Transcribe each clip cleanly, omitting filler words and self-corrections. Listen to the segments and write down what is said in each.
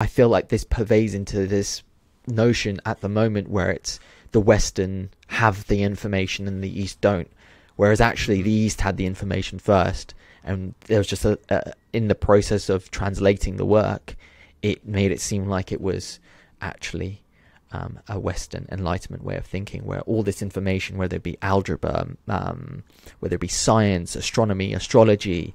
I feel like this pervades into this notion at the moment where it's the Western have the information and the East don't, whereas actually the East had the information first, and there was just a in the process of translating the work, it made it seem like it was actually a Western Enlightenment way of thinking, where all this information, whether it be algebra, whether it be science, astronomy, astrology,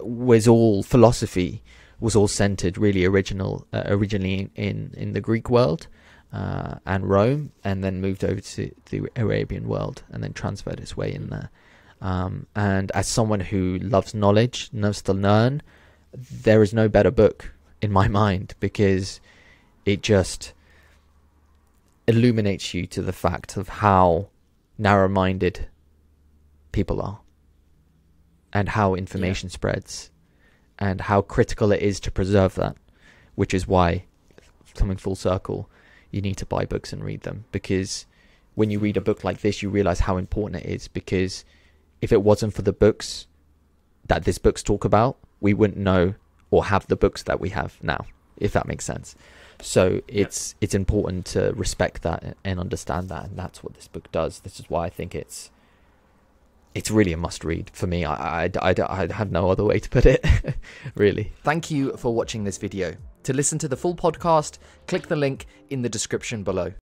was all philosophy, was all centered really originally in the Greek world and Rome, and then moved over to the Arabian world and then transferred its way in there. And as someone who loves knowledge, loves to learn, there is no better book in my mind, because it just illuminates you to the fact of how narrow-minded people are, and how information spreads, and how critical it is to preserve that, which is why, coming full circle, you need to buy books and read them, because when you read a book like this, you realize how important it is, because if it wasn't for the books that this book's talk about, we wouldn't know or have the books that we have now, if that makes sense. So it's important to respect that and understand that, and that's what this book does. This is why I think it's really a must-read for me. I had no other way to put it, really. Thank you for watching this video. To listen to the full podcast, click the link in the description below.